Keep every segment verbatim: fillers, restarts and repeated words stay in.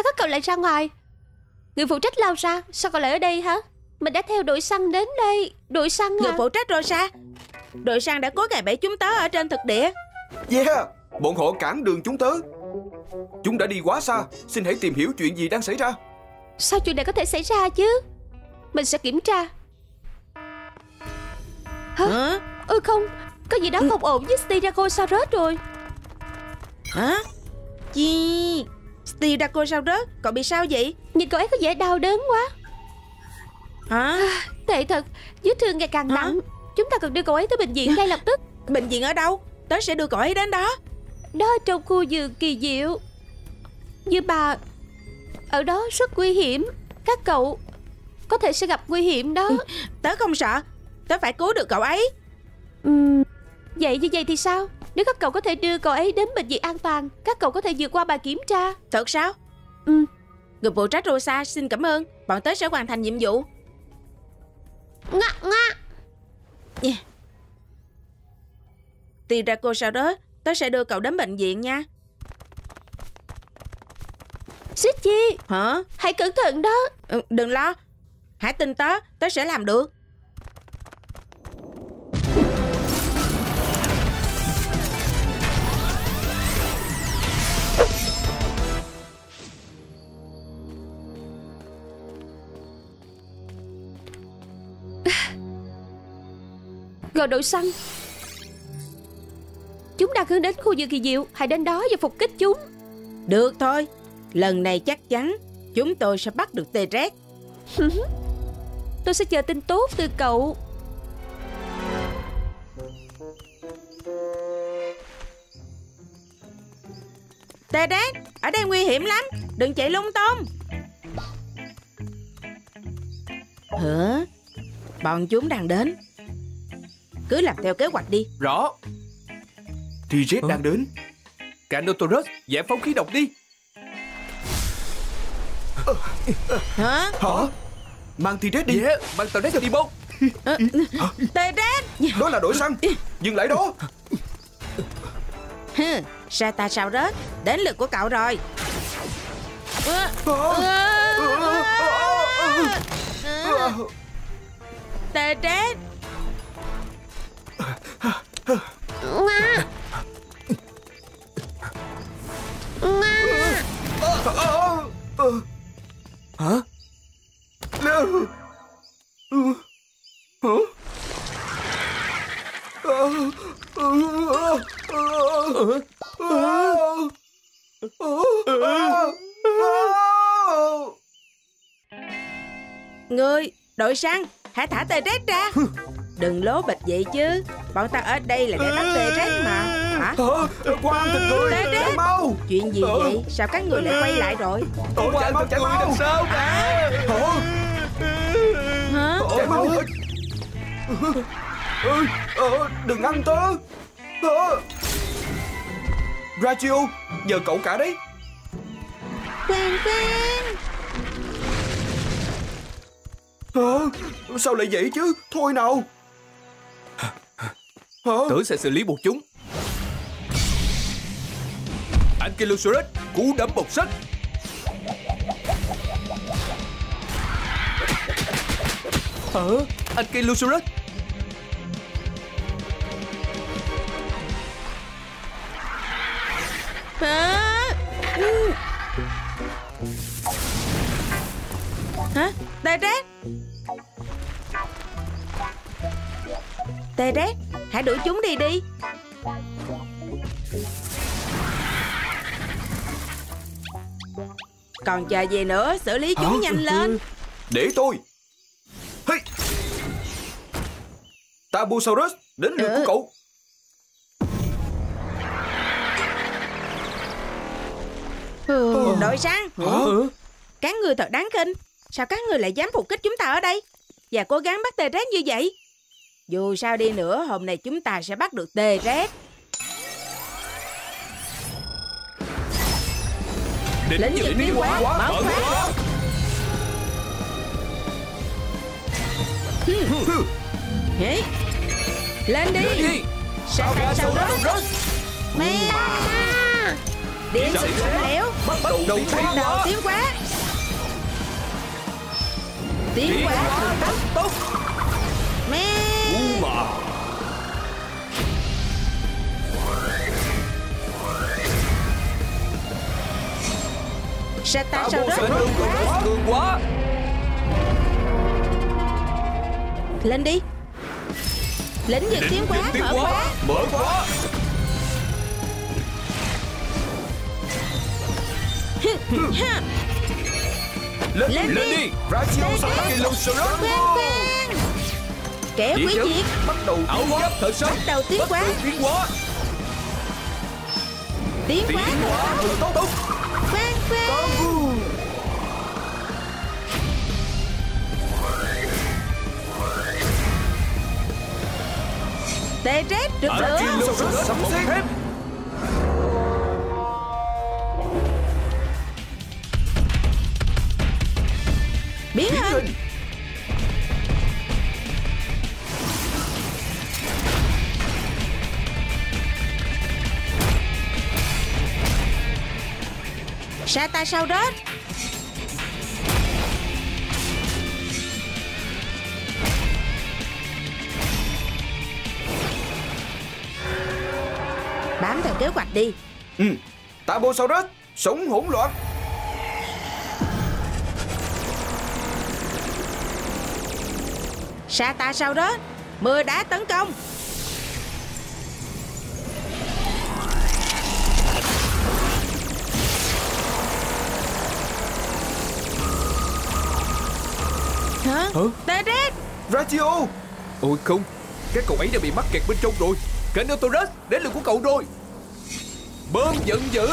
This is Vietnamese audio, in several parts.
Sao các cậu lại ra ngoài? Người phụ trách lao ra. Sao cậu lại ở đây hả? Mình đã theo đội săn đến đây. Đội săn hả? Người phụ trách Rosa. Đội săn đã cố gài bẫy chúng tớ ở trên thực địa. Yeah, bọn họ cản đường chúng tớ. Chúng đã đi quá xa. Xin hãy tìm hiểu chuyện gì đang xảy ra. Sao chuyện này có thể xảy ra chứ? Mình sẽ kiểm tra. Hả? Hả? Ừ không, có gì đó không ổn với T-Rex rồi. Hả? Chi? T-Rex, cậu bị sao vậy? Nhìn cậu ấy có vẻ đau đớn quá. Hả? À, tệ thật, vết thương ngày càng nặng. Chúng ta cần đưa cậu ấy tới bệnh viện ngay lập tức. Bệnh viện ở đâu? Tớ sẽ đưa cậu ấy đến đó. Đó trong khu vườn kỳ diệu. Nhưng mà ở đó rất nguy hiểm. Các cậu có thể sẽ gặp nguy hiểm đó. Tớ không sợ. Tớ phải cứu được cậu ấy. Uhm, vậy như vậy thì sao? Nếu các cậu có thể đưa cậu ấy đến bệnh viện an toàn, các cậu có thể vượt qua bài kiểm tra. Thật sao? Uhm. Người phụ trách Rosa xin cảm ơn. Bọn tớ sẽ hoàn thành nhiệm vụ. Ngạ ngạ. Yeah. Thì ra cô sau đó tớ sẽ đưa cậu đến bệnh viện nha. Xích chi. Hả? Hãy cẩn thận đó. Ừ, đừng lo. Hãy tin tớ, tớ sẽ làm được. Gọi đội săn. Chúng đang hướng đến khu vườn kỳ diệu. Hãy đến đó và phục kích chúng. Được thôi. Lần này chắc chắn chúng tôi sẽ bắt được T-Rex. Tôi sẽ chờ tin tốt từ cậu. T-Rex, ở đây nguy hiểm lắm. Đừng chạy lung tung. Hả? Bọn chúng đang đến. Cứ làm theo kế hoạch đi. Rõ. T-Rex đang đến. Carnotaurus, giải phóng khí độc đi. Hả? Hả? Mang T-Rex đi. Yeah, mang T-Rex đi bông. T-Rex. Đó là đội săn. Dừng lại đó. Sata sao rớt. Đến lượt của cậu rồi. T-Rex. Hả? Người, đội săn, hãy thả T-Rex ra. Đừng lố bịch vậy chứ. Bọn ta ở đây là để bắt T-Rex mà. Hả? Quang thật cười. T-Rex mau. Chuyện gì vậy? Sao các người lại quay lại rồi? Quang thật cười làm sao cả. Hả? Chạy mau. Đừng ăn tớ. Rachio, giờ cậu cả đấy. Quang Quang. Hả? Sao lại vậy chứ? Thôi nào. Hả? Tớ sẽ xử lý buộc chúng. Ankylosaurus, cú đấm bọc sắt. Hả? Ankylosaurus. Hả? Ừ. Hả? T-Rex. T-Rex, hãy đuổi chúng đi đi. Còn chờ gì nữa, xử lý chúng à, nhanh ừ, lên. Để tôi. Hey. Tabosaurus, đến lượt ừ. của cậu. Ừ, đội săn. Ừ. Các người thật đáng khinh. Sao các người lại dám phục kích chúng ta ở đây? Và cố gắng bắt T-Rex như vậy. Dù sao đi nữa, hôm nay chúng ta sẽ bắt được T-Rex. Lính dự biến hóa, mở khóa. Lên đi. Sao ra sau đó. Mẹ. Điện sự lạnh lẽo. Bắt đầu tiến quá. Tiến quá. Tiến quá thần tốc. Mẹ. Satasaurus cường quá. Cường quá. Lên đi. Lĩnh vực tiến quá, mở quá. Mở quá. Lên, lên đi, đi. Ratios Ankylosaurus. Kẻ quý diệt. Bắt đầu ảo giáp thật sớm. Bắt đầu tiến quá. Tiến quá. Tiến quá thật tốt. Quang quang. T-Rex rực rỡ. Ankylosaurus sắp xếp. Biến hình. Satasaurus. Bám theo kế hoạch đi. Ừ. Tarbosaurus sống hỗn loạn. Satasaurus mưa đá tấn công. Hả? T-Rex. Ratio. Ôi không, cái cậu ấy đã bị mắc kẹt bên trong rồi. Carnotaurus đến lượt của cậu rồi. Bơm giận dữ.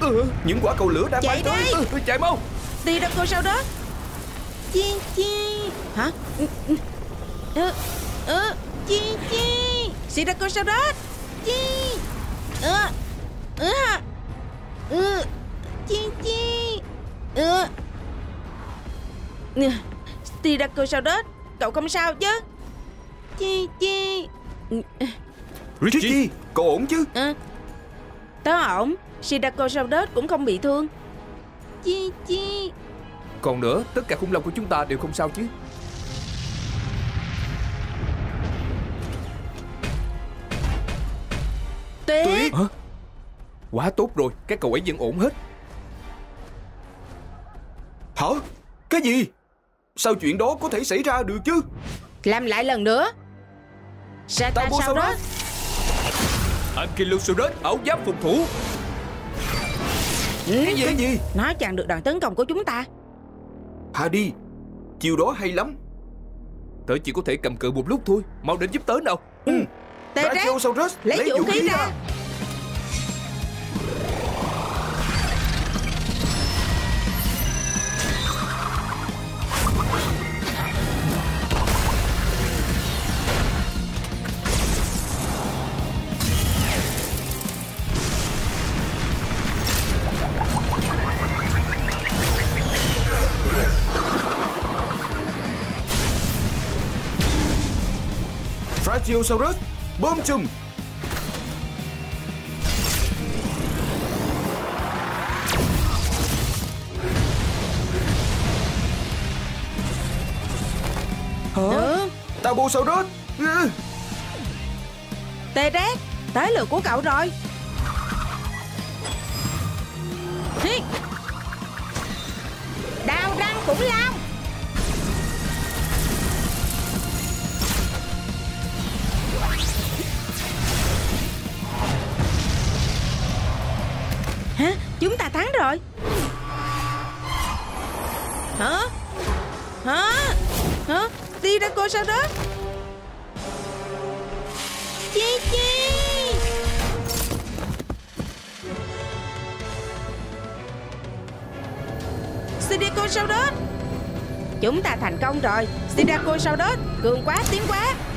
Ừ, những quả cầu lửa đã bay tới. Ừ, chạy mau. Đi đâu cô sau đó. Chi chi. Hả? Ơ ơ chi chi. Xì ra cô sau đó. Chi. Ơ ơ. Ơ chi chi. Ơ. Đi ra cô sau đó. Cậu không sao chứ? Chi chi. Richie, cậu ổn chứ? À, tớ ổn. Xì ra cô sau đó cũng không bị thương. Chi chi. Còn nữa, tất cả khủng long của chúng ta đều không sao chứ? Tuyết. Hả? Quá tốt rồi, cái cậu ấy vẫn ổn hết. Hả? Cái gì? Sao chuyện đó có thể xảy ra được chứ? Làm lại lần nữa. Satasaurus. Ankylosaurus áo giáp phục thủ. Cái gì? Cái gì? Nó chặn được đòn tấn công của chúng ta. Hà đi. Chiều đó hay lắm. Tớ chỉ có thể cầm cự một lúc thôi. Mau đến giúp tớ nào. Ừ. T-Rex lấy vũ khí ra. T-Rex bơm chùm. Hả? Tarbosaurus. T-Rex tới lượt của cậu rồi. Đao răng khủng long. Hả? Chúng ta thắng rồi. Hả? Hả? Hả? Đi ra cô sao đó. Chi chi. Sidako sau đó. Chúng ta thành công rồi. Sidako sau đó cường quá, tiến quá.